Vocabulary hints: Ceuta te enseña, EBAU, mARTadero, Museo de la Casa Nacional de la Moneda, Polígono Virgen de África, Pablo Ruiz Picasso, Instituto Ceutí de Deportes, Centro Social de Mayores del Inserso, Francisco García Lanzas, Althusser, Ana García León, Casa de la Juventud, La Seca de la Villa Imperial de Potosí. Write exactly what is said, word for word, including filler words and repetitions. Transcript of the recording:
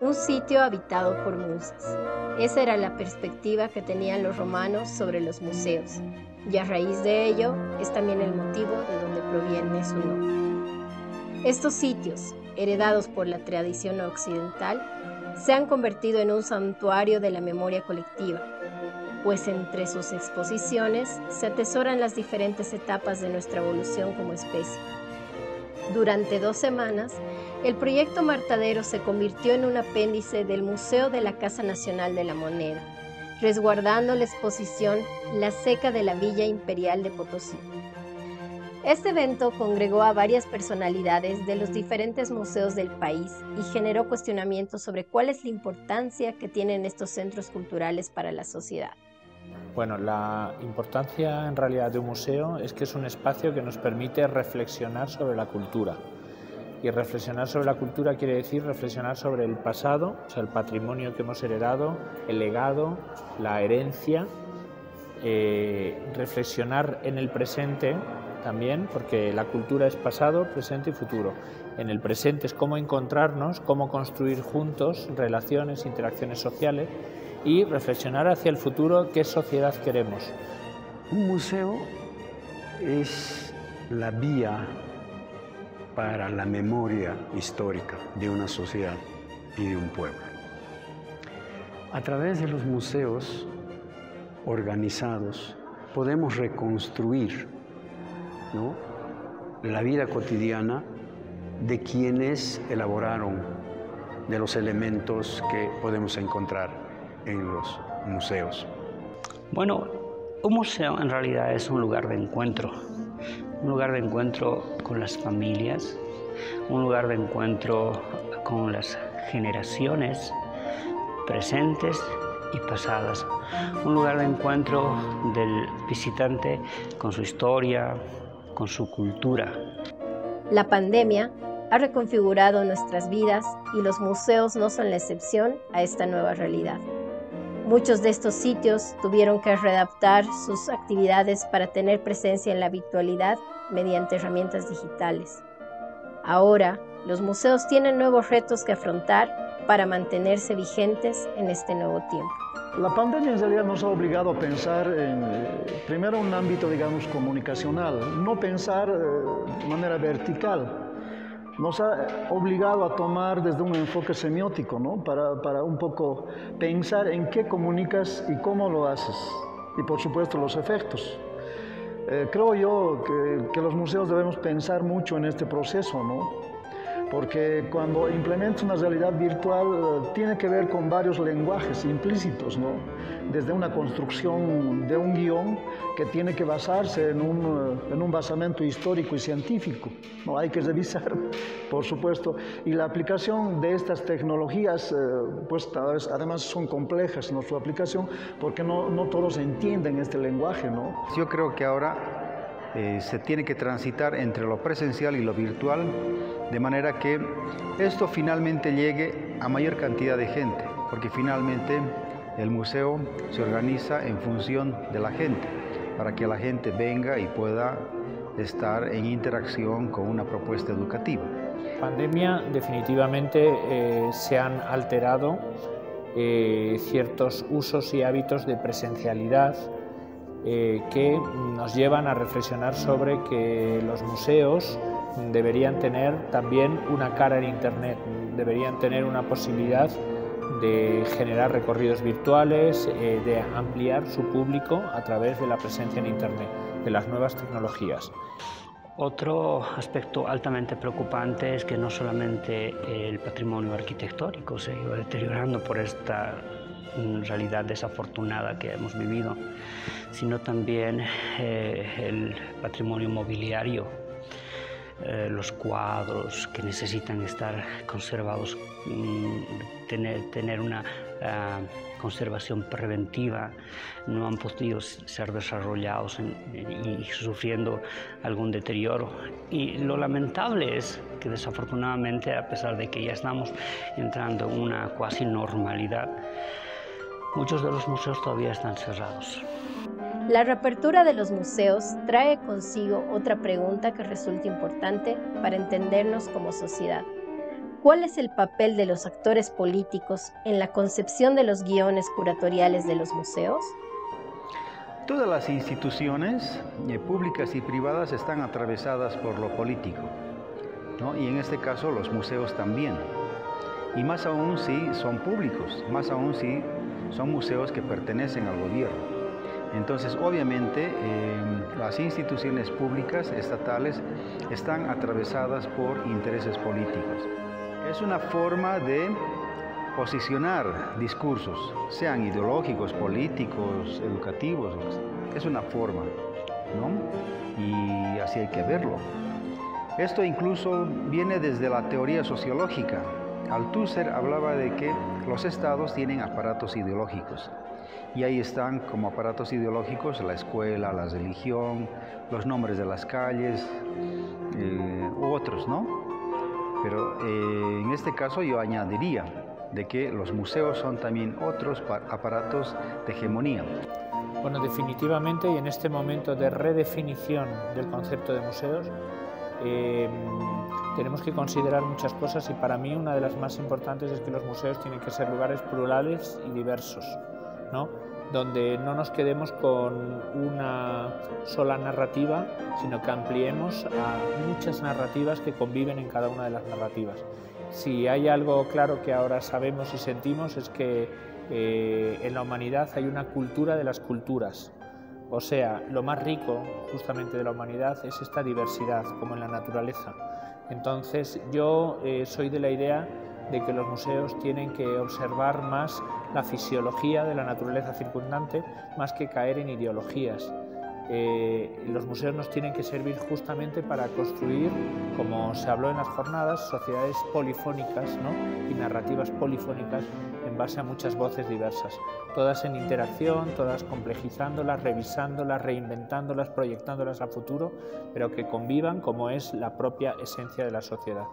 un sitio habitado por musas. Esa era la perspectiva que tenían los romanos sobre los museos, y a raíz de ello es también el motivo de donde proviene su nombre. Estos sitios, heredados por la tradición occidental, se han convertido en un santuario de la memoria colectiva, pues entre sus exposiciones se atesoran las diferentes etapas de nuestra evolución como especie. Durante dos semanas, el proyecto Martadero se convirtió en un apéndice del Museo de la Casa Nacional de la Moneda, resguardando la exposición La Seca de la Villa Imperial de Potosí. Este evento congregó a varias personalidades de los diferentes museos del país y generó cuestionamientos sobre cuál es la importancia que tienen estos centros culturales para la sociedad. Bueno, la importancia en realidad de un museo es que es un espacio que nos permite reflexionar sobre la cultura. Y reflexionar sobre la cultura quiere decir reflexionar sobre el pasado, o sea, el patrimonio que hemos heredado, el legado, la herencia, eh, reflexionar en el presente también, porque la cultura es pasado, presente y futuro. En el presente es cómo encontrarnos, cómo construir juntos relaciones, interacciones sociales y reflexionar hacia el futuro, qué sociedad queremos. Un museo es la vía para la memoria histórica de una sociedad y de un pueblo. A través de los museos organizados podemos reconstruir, ¿no?, la vida cotidiana de quienes elaboraron, de los elementos que podemos encontrar en los museos. Bueno, un museo en realidad es un lugar de encuentro. Un lugar de encuentro con las familias, un lugar de encuentro con las generaciones presentes y pasadas, un lugar de encuentro del visitante con su historia, con su cultura. La pandemia ha reconfigurado nuestras vidas y los museos no son la excepción a esta nueva realidad. Muchos de estos sitios tuvieron que readaptar sus actividades para tener presencia en la virtualidad mediante herramientas digitales. Ahora, los museos tienen nuevos retos que afrontar para mantenerse vigentes en este nuevo tiempo. La pandemia en realidad nos ha obligado a pensar en, primero, un ámbito, digamos, comunicacional, no pensar de manera vertical. Nos ha obligado a tomar desde un enfoque semiótico, ¿no? Para, para un poco pensar en qué comunicas y cómo lo haces, y por supuesto los efectos. Eh, creo yo que, que los museos debemos pensar mucho en este proceso, ¿no? Porque cuando implementas una realidad virtual eh, tiene que ver con varios lenguajes implícitos, ¿no? Desde una construcción de un guión que tiene que basarse en un, en un basamento histórico y científico, ¿no? Hay que revisar, por supuesto, y la aplicación de estas tecnologías, eh, pues además son complejas, ¿no?, su aplicación, porque no, no todos entienden este lenguaje, ¿no? Yo creo que ahora Eh, se tiene que transitar entre lo presencial y lo virtual, de manera que esto finalmente llegue a mayor cantidad de gente, porque finalmente el museo se organiza en función de la gente, para que la gente venga y pueda estar en interacción con una propuesta educativa. La pandemia definitivamente eh, se han alterado eh, ciertos usos y hábitos de presencialidad, Eh, que nos llevan a reflexionar sobre que los museos deberían tener también una cara en Internet, deberían tener una posibilidad de generar recorridos virtuales, eh, de ampliar su público a través de la presencia en Internet, de las nuevas tecnologías. Otro aspecto altamente preocupante es que no solamente el patrimonio arquitectónico se iba deteriorando por esta realidad desafortunada que hemos vivido, sino también eh, el patrimonio mobiliario, eh, los cuadros que necesitan estar conservados, mm, tener, tener una uh, conservación preventiva, no han podido ser desarrollados en, en, y sufriendo algún deterioro. Y lo lamentable es que desafortunadamente, a pesar de que ya estamos entrando en una cuasi normalidad, muchos de los museos todavía están cerrados. La reapertura de los museos trae consigo otra pregunta que resulta importante para entendernos como sociedad. ¿Cuál es el papel de los actores políticos en la concepción de los guiones curatoriales de los museos? Todas las instituciones públicas y privadas están atravesadas por lo político, ¿no? Y en este caso los museos también. Y más aún si son públicos, más aún si son museos que pertenecen al gobierno. Entonces, obviamente, eh, las instituciones públicas estatales están atravesadas por intereses políticos. Es una forma de posicionar discursos, sean ideológicos, políticos, educativos. Es una forma, ¿no? Y así hay que verlo. Esto incluso viene desde la teoría sociológica. Althusser hablaba de que los estados tienen aparatos ideológicos. Y ahí están como aparatos ideológicos la escuela, la religión, los nombres de las calles, eh, u otros, ¿no? Pero eh, en este caso yo añadiría de que los museos son también otros aparatos de hegemonía. Bueno, definitivamente, y en este momento de redefinición del concepto de museos, eh, tenemos que considerar muchas cosas, y para mí una de las más importantes es que los museos tienen que ser lugares plurales y diversos, ¿no? Donde no nos quedemos con una sola narrativa, sino que ampliemos a muchas narrativas que conviven en cada una de las narrativas. Si hay algo claro que ahora sabemos y sentimos es que eh, en la humanidad hay una cultura de las culturas. O sea, lo más rico justamente de la humanidad es esta diversidad, como en la naturaleza. Entonces yo eh, soy de la idea de que los museos tienen que observar más la fisiología de la naturaleza circundante, más que caer en ideologías. Eh, los museos nos tienen que servir justamente para construir, como se habló en las jornadas, sociedades polifónicas, ¿no? Y narrativas polifónicas en base a muchas voces diversas, todas en interacción, todas complejizándolas, revisándolas, reinventándolas, proyectándolas a futuro, pero que convivan como es la propia esencia de la sociedad.